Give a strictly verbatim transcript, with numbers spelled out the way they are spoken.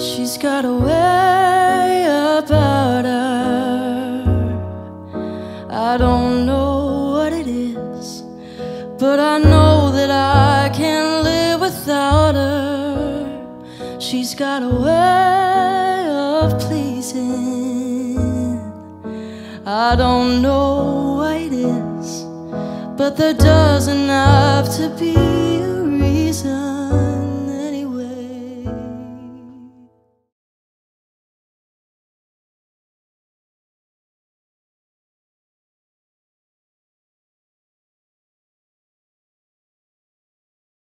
She's got a way about her. I don't know what it is, but I know that I can't live without her. She's got a way of pleasing. I don't know why it is, but there doesn't have to be.